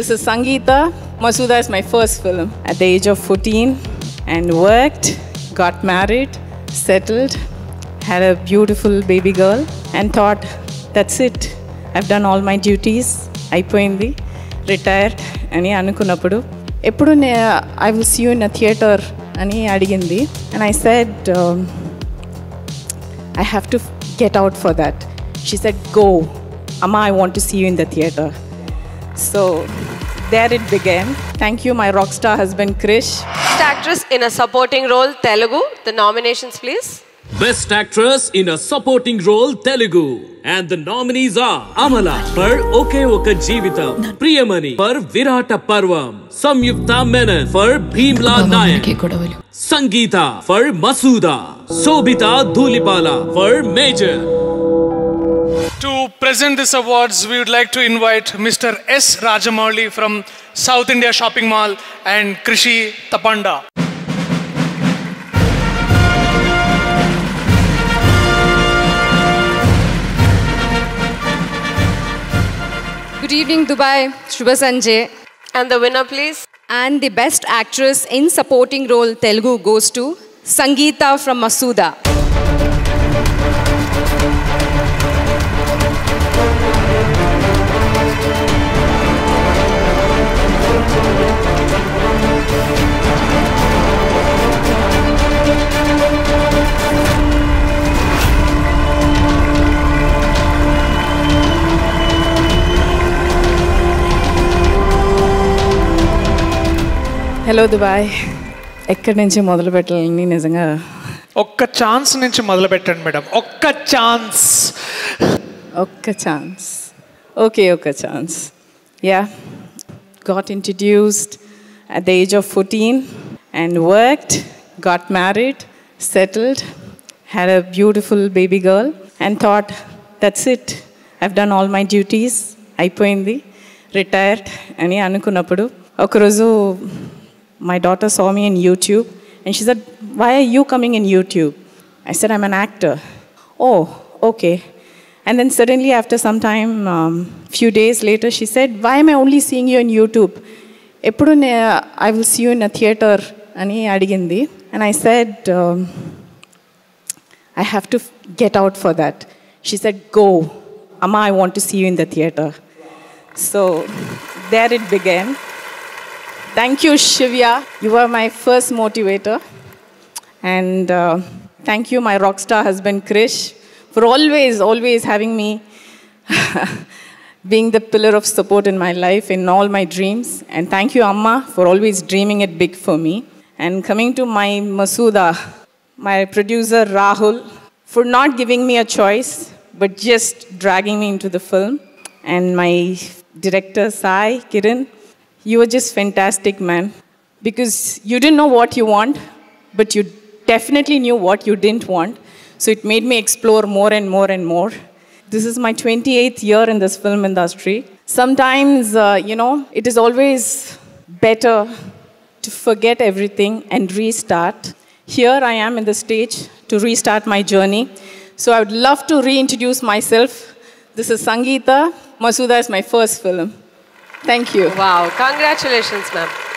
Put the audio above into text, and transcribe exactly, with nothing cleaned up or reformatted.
This is Sangeetha. Masooda is my first film. At the age of fourteen, and worked, got married, settled, had a beautiful baby girl, and thought, that's it. I've done all my duties. Aipoyindi, retired. Ani anukunnappudu. Eppudu I will see you in a theater. Ani adigindi, and I said, um, I have to get out for that. She said, go. Amma, I want to see you in the theatre. So, there it began. Thank you, my rock star husband, Krish. Best actress in a supporting role, Telugu. The nominations, please. Best actress in a supporting role, Telugu. And the nominees are Amala for Oke Oka Jeevitam, Priyamani for Virata Parvam, Samyuktha Menon for Bhimla Nayan, Sangeetha for Masooda, Sobita Dhulipala for Major. To present these awards, we would like to invite Mister S. Rajamali from South India Shopping Mall and Krishi Tapanda. Good evening, Dubai. Shubha Sanjay. And the winner, please. And the best actress in supporting role, Telugu, goes to Sangeetha from Masooda. Hello, Dubai. Ekka nunchi modalu pettalani nijanga okka chance nunchi modalu pettandi madam. Okka chance. Okka chance. Okay, okka chance. Yeah. Got introduced at the age of fourteen and worked, got married, settled, had a beautiful baby girl and thought, that's it. I've done all my duties. Aipoyindi, retired ani anukunnappudu okaroju my daughter saw me in YouTube and she said, why are you coming in YouTube? I said, I'm an actor. Oh, okay. And then suddenly after some time, um, few days later, she said, why am I only seeing you on YouTube? I will see you in a theater. And I said, um, I have to get out for that. She said, go. Amma, I want to see you in the theater. So there it began. Thank you, Shivya. You were my first motivator. And uh, thank you, my rock star husband, Krish, for always, always having me, being the pillar of support in my life, in all my dreams. And thank you, Amma, for always dreaming it big for me. And coming to my Masooda, my producer, Rahul, for not giving me a choice, but just dragging me into the film. And my director, Sai Kiran, you were just fantastic, man. Because you didn't know what you want, but you definitely knew what you didn't want. So it made me explore more and more and more. This is my twenty-eighth year in this film industry. Sometimes, uh, you know, it is always better to forget everything and restart. Here I am in the stage to restart my journey. So I would love to reintroduce myself. This is Sangeetha. Masooda is my first film. Thank you. Wow. Congratulations, ma'am.